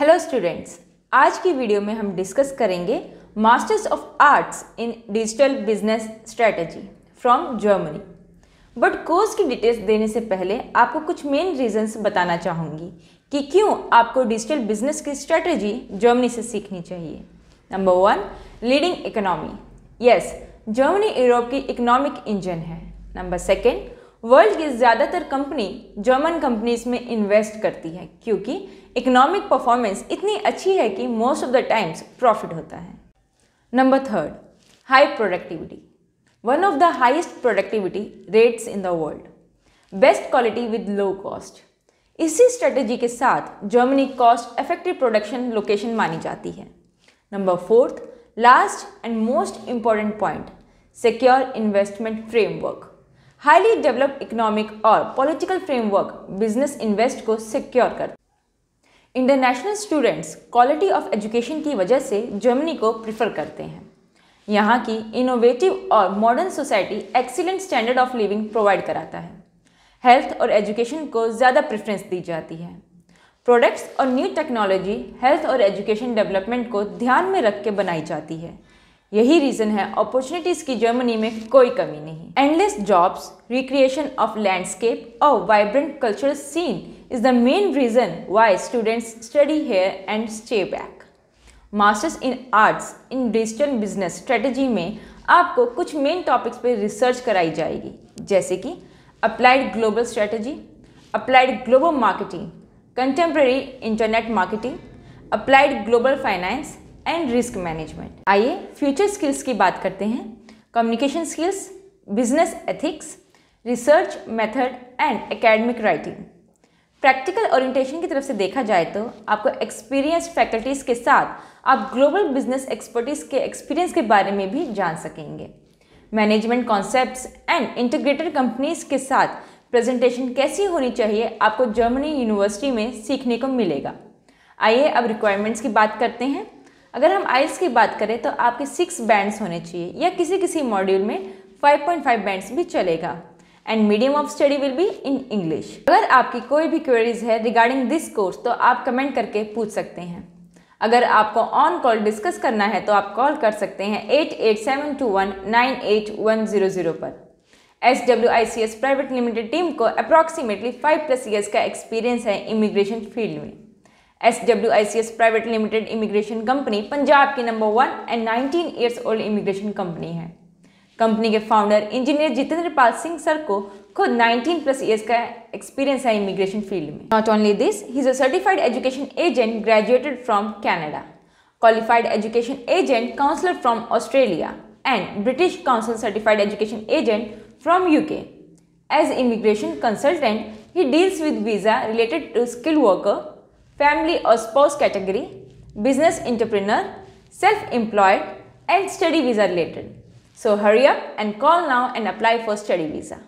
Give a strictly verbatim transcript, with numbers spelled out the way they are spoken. Hello students, आज की video में हम डिस्कस करेंगे masters of arts in digital business strategy from Germany. But course की डिटेल्स देने से पहले आपको कुछ मेन रीजंस बताना चाहूँगी कि क्यों आपको डिजिटल बिजनेस की स्ट्रैटेजी जर्मनी से सीखनी चाहिए। Number one, leading economy. Yes, Germany Europe की इकोनॉमिक इंजन है। नंबर सेकेंड, वर्ल्ड की ज़्यादातर कंपनी जर्मन कंपनीज में इन्वेस्ट करती है क्योंकि इकोनॉमिक परफॉर्मेंस इतनी अच्छी है कि most of the times profit होता है। Number third, high productivity. One of the highest productivity rates in the world, best quality with low cost. इसी स्ट्रेटेजी के साथ Germany cost effective production location मानी जाती है। Number fourth, last and most important point, secure investment framework. Highly developed economic और political framework business invest को secure करता है। International students quality of education की वजह से जर्मनी को प्रिफर करते हैं। यहाँ की इनोवेटिव और modern society excellent standard of living provide कराता है। हेल्थ और एजुकेशन को ज़्यादा प्रेफरेंस दी जाती है। प्रोडक्ट्स और न्यू टेक्नोलॉजी हेल्थ और एजुकेशन डेवलपमेंट को ध्यान में रख के बनाई जाती है। यही रीज़न है अपॉर्चुनिटीज़ की जर्मनी में कोई कमी नहीं। Endless jobs, recreation of landscape और vibrant cultural scene is the main reason why students study here and stay back. Masters in arts in digital business strategy में आपको कुछ मेन टॉपिक्स पर रिसर्च कराई जाएगी, जैसे कि applied global strategy, applied global marketing, contemporary internet marketing, applied global finance and risk management. आइए future skills की बात करते हैं। Communication skills, business ethics, research method and academic writing. Practical orientation की तरफ से देखा जाए तो आपको एक्सपीरियंस्ड फैकल्टीज़ के साथ आप ग्लोबल बिजनेस एक्सपर्टीज़ के एक्सपीरियंस के बारे में भी जान सकेंगे। Management concepts and integrated companies के साथ प्रेजेंटेशन कैसी होनी चाहिए आपको जर्मनी यूनिवर्सिटी में सीखने को मिलेगा। आइए अब रिक्वायरमेंट्स की बात करते हैं। अगर हम आइल्स की बात करें तो आपके सिक्स बैंड्स होने चाहिए या किसी किसी मॉड्यूल में फाइव पॉइंट फाइव बैंड्स भी चलेगा। And medium of study will be in English. अगर आपकी कोई भी क्वेरीज है रिगार्डिंग दिस कोर्स तो आप कमेंट करके पूछ सकते हैं। अगर आपको ऑन कॉल डिस्कस करना है तो आप कॉल कर सकते हैं eight eight seven two one nine eight one zero zero पर। S W I C S private limited team को अप्रॉक्सीमेटली फाइव प्लस ईयर्स का एक्सपीरियंस है इमिग्रेशन फील्ड में। S W I C S private limited immigration company Punjab की number one and nineteen years old immigration company है। Company के founder engineer Jitendra Pal Singh sir को खुद nineteen plus years का experience है इमिग्रेशन फील्ड में। Not only this, he is a certified education agent graduated from Canada, qualified education agent counsellor from Australia and British council certified education agent from UK. As immigration consultant he deals with visa related to skill worker, family और spouse category, business entrepreneur, self employed and study visa related. So hurry up and call now and apply for study visa.